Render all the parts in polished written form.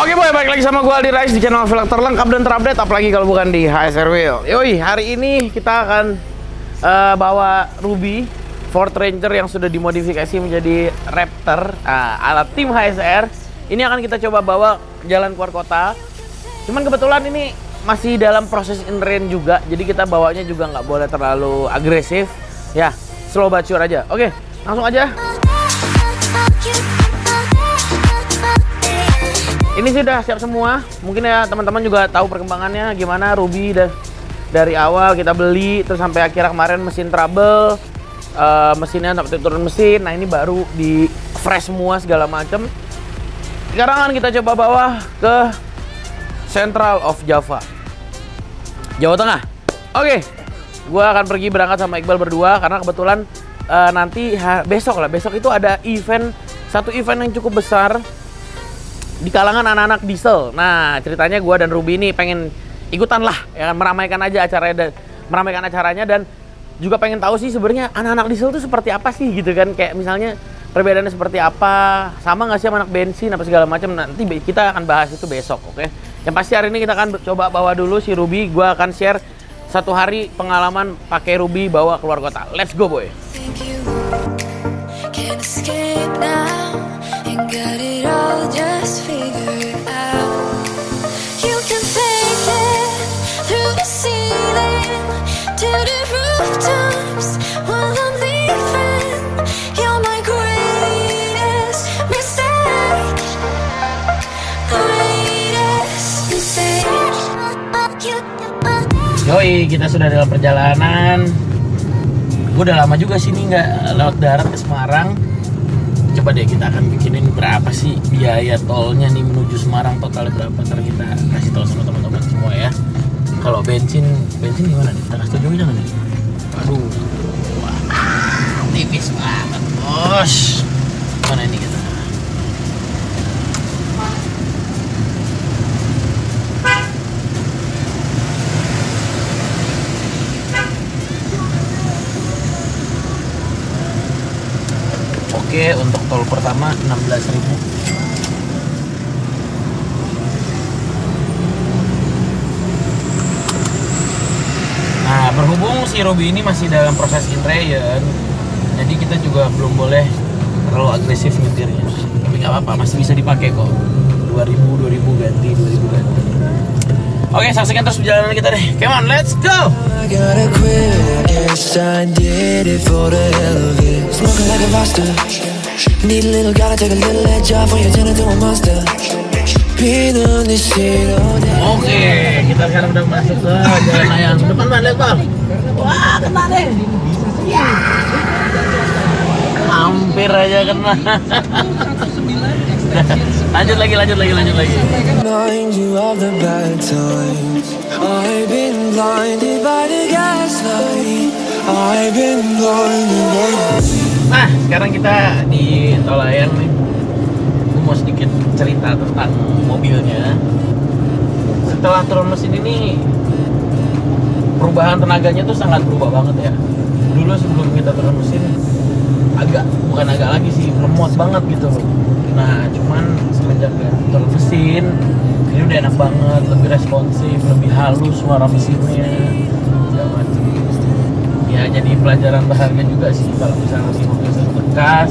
Oke boy, balik lagi sama gue Aldi Rais di channel vlog terlengkap dan terupdate, apalagi kalau bukan di HSR Wheel. Yoi, hari ini kita akan bawa Ruby Ford Ranger yang sudah dimodifikasi menjadi Raptor ala tim HSR. Ini akan kita coba bawa jalan keluar kota. Cuman kebetulan ini masih dalam proses in-rain juga, jadi kita bawanya juga nggak boleh terlalu agresif. Ya, slow but sure aja. Oke, langsung aja. Ini sudah siap semua. Mungkin ya teman-teman juga tahu perkembangannya gimana Ruby dari awal kita beli terus sampai akhirnya kemarin mesin trouble, mesinnya sampai turun mesin. Nah, ini baru di fresh semua segala macam. Sekarang kan kita coba bawa ke Central of Java, Jawa Tengah. Oke, gue akan pergi berangkat sama Iqbal berdua karena kebetulan nanti besok itu ada satu event yang cukup besar di kalangan anak-anak diesel. Nah, ceritanya gue dan Ruby ini pengen ikutan lah, ya kan, meramaikan acaranya dan juga pengen tahu sih sebenarnya anak-anak diesel itu seperti apa sih gitu kan, kayak misalnya perbedaannya seperti apa, sama nggak sih sama anak bensin apa segala macam. Nanti kita akan bahas itu besok, oke? Yang pasti hari ini kita akan coba bawa dulu si Ruby. Gue akan share satu hari pengalaman pakai Ruby bawa keluar kota. Let's go boy. Yoi, kita sudah dalam perjalanan. Gue udah lama juga sini nggak lewat darat ke Semarang. Coba deh kita akan bikinin berapa sih biaya tolnya nih menuju Semarang, totalnya berapa. Ntar kita kasih tau sama teman-teman semua ya. Kalau bensin gimana nih? Kita kasih tau juga jangan nih. Aduh, wah, tipis banget bos. Mana ini kita? Oke, untuk tol pertama 16.000. Nah, berhubung si Ruby ini masih dalam proses in-rain, jadi kita juga belum boleh terlalu agresif nyetirnya. Tapi nggak apa-apa, masih bisa dipakai kok. 2000 ganti. Oke, saksikan terus perjalanan kita deh. Come on, let's go. Oke, kita sekarang udah masuk ke jalan layang. Depan mana, lihat bang? Wah, kena deh. Hampir aja kena. Lanjut lagi. Nah, sekarang kita di tol layang nih. Gue mau sedikit cerita tentang mobilnya. Setelah turun mesin ini, perubahan tenaganya tuh sangat berubah banget ya. Dulu sebelum kita turun mesin, bukan agak lagi sih, lemot banget gitu loh. Nah, cuman semenjak turun mesin ini udah enak banget, lebih responsif, lebih halus suara mesinnya. Ya, jadi pelajaran berharga juga sih kalau misalnya masih mobil bekas,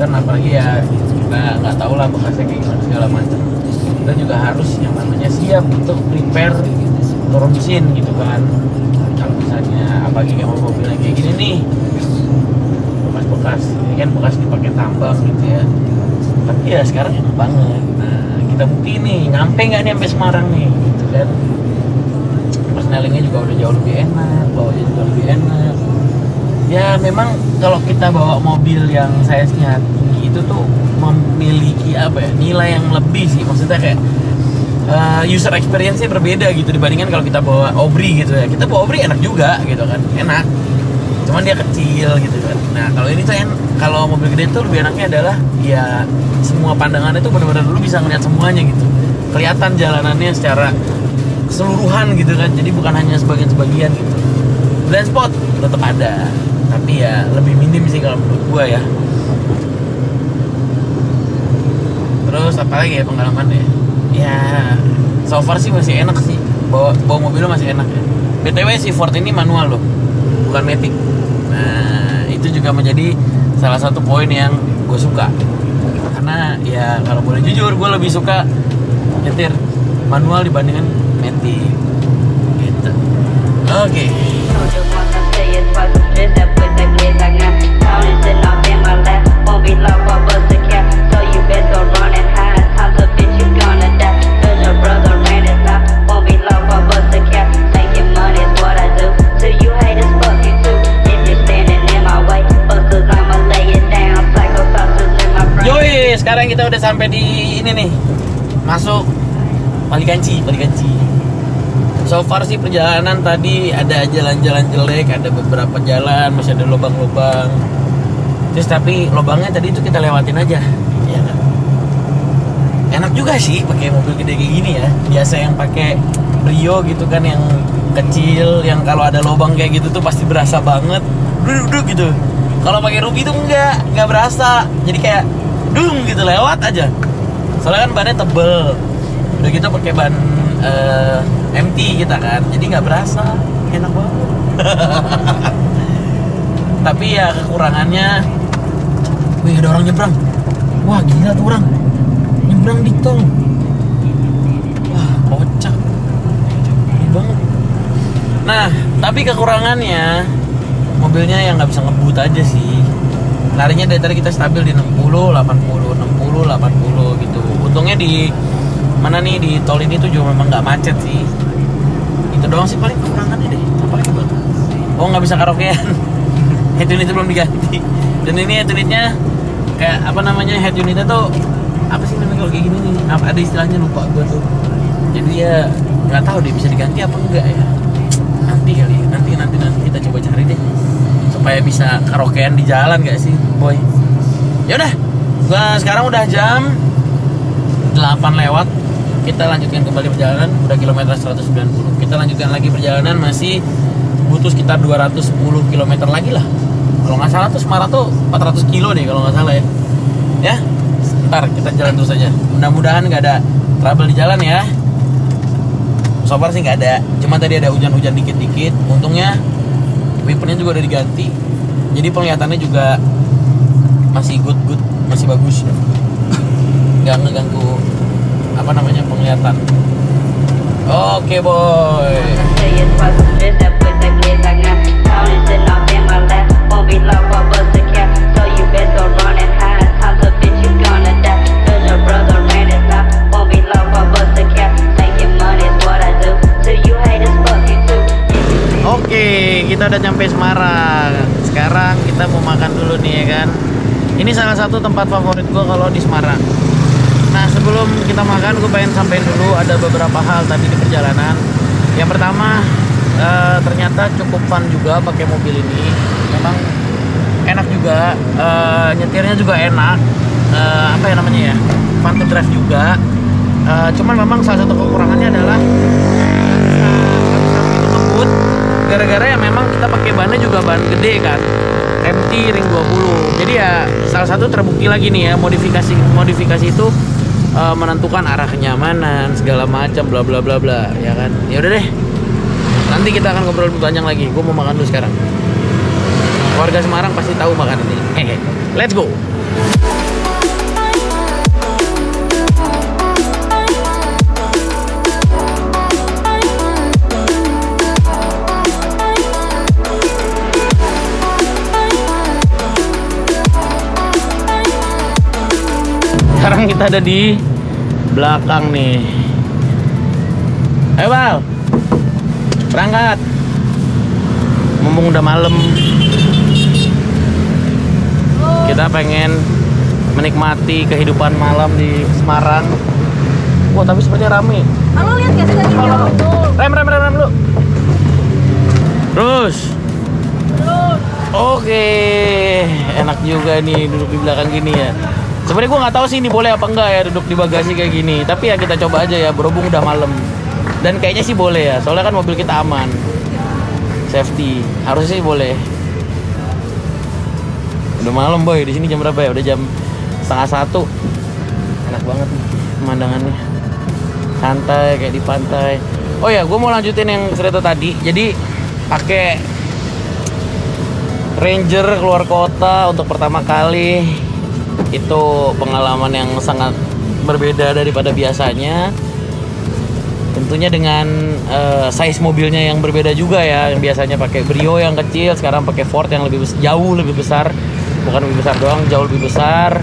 kan apalagi ya kita nggak tahu lah bekasnya kayak gimana segala macam. Kita juga harus yang namanya siap untuk prepare turun mesin gitu kan. Kalau misalnya apalagi kayak mobil kayak gini nih, bekas ini kan bekas dipakai tambak gitu ya, tapi ya sekarang enak banget. Nah, kita buktiin nih nyampe nggak nih sampai Semarang nih gitu kan. Persnelingnya juga udah jauh lebih enak, bawanya juga lebih enak ya. Memang kalau kita bawa mobil yang size-nya tinggi itu tuh memiliki apa ya, nilai yang lebih sih, maksudnya kayak user experience-nya berbeda gitu dibandingkan kalau kita bawa Obri gitu ya. Kita bawa Obri enak juga gitu kan, enak, cuman dia kecil gitu kan. Nah, kalau ini tuh kalau mobil gede tuh lebih enaknya adalah ya semua pandangannya tuh benar-benar lu bisa ngeliat semuanya gitu. Kelihatan jalanannya secara keseluruhan gitu kan. Jadi bukan hanya sebagian-sebagian gitu. Blind spot tetap ada, tapi ya lebih minim sih kalau menurut gua ya. Terus apa lagi ya pengalamannya? Ya, so far sih masih enak sih. Bawa mobilnya masih enak ya. BTW si Ford ini manual loh, bukan matic. Nah, itu juga menjadi salah satu poin yang gue suka. Karena ya kalau boleh jujur, gue lebih suka nyetir manual dibandingkan matic. Gitu. Oke. Yoi, sekarang kita udah sampai di ini nih, masuk Palikanci. So far sih perjalanan tadi ada jalan-jalan jelek, ada beberapa jalan masih ada lubang-lubang. Terus tapi lubangnya tadi itu kita lewatin aja. Ya, enak juga sih pakai mobil gede kayak gini ya. Biasa yang pakai Brio gitu kan yang kecil, yang kalau ada lubang kayak gitu tuh pasti berasa banget. Duduk gitu. Kalau pakai Ruby tuh enggak berasa. Jadi kayak dung gitu lewat aja. Soalnya kan bannya tebel. Udah gitu pakai ban MT kita kan, jadi nggak berasa, enak banget. Tapi ya kekurangannya, wih ada orang nyebrang, wah gila tuh orang nyebrang di tol, wah kocak, gila banget. Nah tapi kekurangannya mobilnya yang nggak bisa ngebut aja sih. Larinya dari tadi kita stabil di 60, 80 gitu. Untungnya di mana nih di tol ini tuh juga memang nggak macet sih. Itu doang sih paling kekurangannya deh. Apalagi buat oh nggak bisa karaokean. Head unit belum diganti. Dan ini head unitnya kayak apa namanya, head unitnya tuh apa sih namanya kalau kayak gini nih? Ada istilahnya lupa gue tuh. Jadi ya nggak tahu deh bisa diganti apa enggak ya. Nanti kali ya. Nanti kita coba cari deh supaya bisa karaokean di jalan gak sih, boy? Ya udah, sekarang udah jam 8 lewat. Kita lanjutkan kembali perjalanan, udah kilometer 190. Kita lanjutkan lagi perjalanan, masih butuh sekitar 210 km lagi lah. Kalau nggak salah tuh Semarang tuh 400 kilo deh kalau nggak salah ya. Ya, ntar kita jalan terus aja. Mudah-mudahan nggak ada trouble di jalan ya. So far sih nggak ada. Cuma tadi ada hujan-hujan dikit-dikit. Untungnya wipernya juga udah diganti. Jadi penglihatannya juga masih good, masih bagus. Nggak ngeganggu apa namanya penglihatan. Oke, boy. Oke, kita udah nyampe Semarang. Sekarang kita mau makan dulu nih ya kan. Ini salah satu tempat favorit gue kalau di Semarang. Nah sebelum kita makan, gue pengen sampein dulu ada beberapa hal tadi di perjalanan. Yang pertama, ternyata cukup fun juga pakai mobil ini. Memang enak juga, nyetirnya juga enak. Apa ya namanya ya, fun to drive juga. Cuman memang salah satu kekurangannya adalah ngebut. Gara-gara ya memang kita pakai bannya juga ban gede kan. MT ring 20. Jadi ya salah satu terbukti lagi nih ya, modifikasi itu menentukan arah kenyamanan segala macam bla bla bla bla ya kan. Ya udah deh, nanti kita akan ngobrol lebih panjang lagi. Gue mau makan dulu sekarang. Warga Semarang pasti tahu makan ini. Let's go. Sekarang kita ada di belakang nih. Ayo Bal, berangkat. Mumpung udah malam, kita pengen menikmati kehidupan malam di Semarang. Wah tapi sepertinya rame. Halo, lihat gak sih tadi jauh? Rem dulu. Terus. Oke, enak juga nih duduk di belakang gini ya. Sebenarnya gue nggak tahu sih ini boleh apa enggak ya duduk di bagasi kayak gini. Tapi ya kita coba aja ya, berhubung udah malam. Dan kayaknya sih boleh ya, soalnya kan mobil kita aman, safety, harusnya sih boleh. Udah malam boy, di sini jam berapa ya? Udah jam 12:30. Enak banget nih pemandangannya. santai kayak di pantai. Oh ya, gue mau lanjutin yang cerita tadi. Jadi pakai Ranger keluar kota untuk pertama kali itu pengalaman yang sangat berbeda daripada biasanya. Tentunya dengan size mobilnya yang berbeda juga ya. Yang biasanya pakai Brio yang kecil, sekarang pakai Ford yang lebih jauh lebih besar. Bukan lebih besar doang, jauh lebih besar.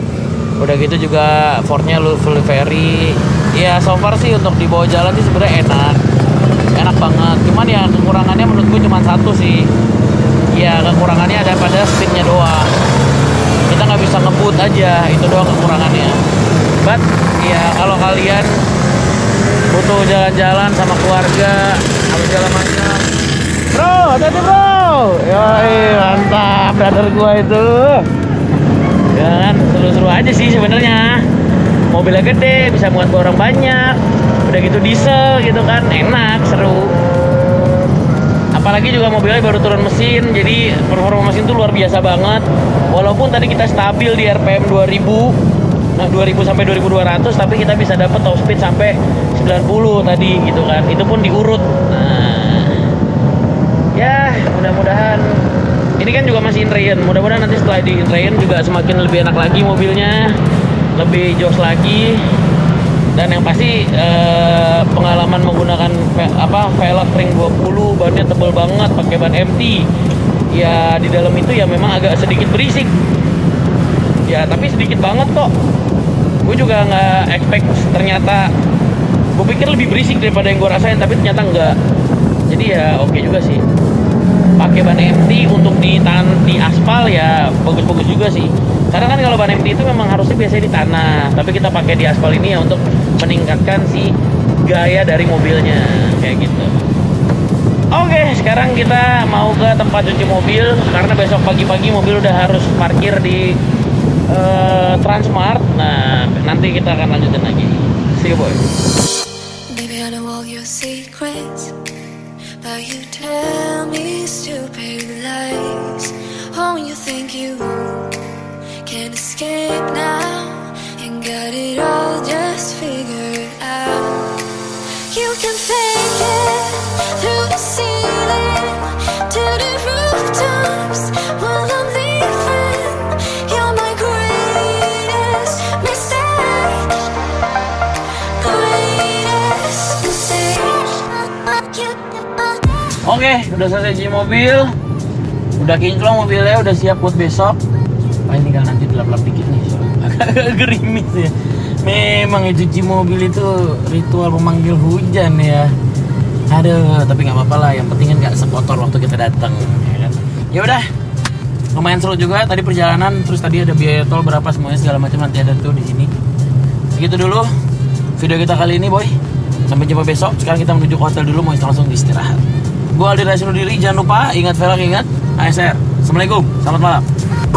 Udah gitu juga Fordnya full ferry. Ya so far sih untuk dibawa jalan sih sebenarnya enak, enak banget. Cuman ya kekurangannya menurutku cuma satu sih. Ya kekurangannya ada pada speednya doang. Kita nggak bisa ngebut aja, itu doang kekurangannya. But ya kalau kalian butuh jalan-jalan sama keluarga, harus jalan macam. Bro, hati-hati bro. Yoi, mantap, brother gua itu. Ya kan, seru-seru aja sih sebenarnya. Mobilnya gede, bisa muat orang banyak. Udah gitu diesel gitu kan, enak, seru. Apalagi juga mobilnya baru turun mesin, jadi performa mesin tuh luar biasa banget. Walaupun tadi kita stabil di RPM 2000. Nah, 2000 sampai 2200, tapi kita bisa dapat top speed sampai 90 tadi gitu kan. Itu pun diurut. Nah, ya mudah-mudahan ini kan juga masih in-train. Mudah-mudahan nanti setelah di in-train juga semakin lebih enak lagi mobilnya, lebih jos lagi. Dan yang pasti pengalaman menggunakan velg ring 20, bannya tebal banget, pakai ban MT. Ya di dalam itu ya memang agak sedikit berisik. Ya tapi sedikit banget kok. Gue juga nggak expect, ternyata gue pikir lebih berisik daripada yang gue rasain, tapi ternyata enggak. Jadi ya oke juga sih. Pakai ban MT untuk di aspal ya bagus-bagus juga sih. Karena kan kalau ban MT itu memang harusnya biasanya di tanah, tapi kita pakai di aspal ini ya untuk meningkatkan si gaya dari mobilnya kayak gitu. Oke, sekarang kita mau ke tempat cuci mobil karena besok pagi-pagi mobil udah harus parkir di Transmart. Nah, nanti kita akan lanjutin lagi. See you, boy. Baby, I know all your secrets, but you tell me stupid lies. Oh, you think you can escape now and got it all just figured out. You can fake it through the ceiling to the rooftops while I'm leaving. Oke, udah selesai cuci mobil. Udah kinclong mobilnya, udah siap buat besok. Paling tinggal nanti dilap-lap dikit nih, agak gerimis ya. Memang ya, cuci mobil itu ritual memanggil hujan ya. Aduh, tapi nggak apa-apa lah. Yang penting kan nggak sekotor waktu kita datang. Ya udah, lumayan seru juga tadi perjalanan. Terus tadi ada biaya tol berapa semuanya segala macam nanti ada tuh di sini. Segitu dulu video kita kali ini, boy. Sampai jumpa besok. Sekarang kita menuju hotel dulu, mau langsung istirahat. Gue Aldi Rais diri, jangan lupa ingat velg, ingat HSR. Assalamualaikum, selamat malam.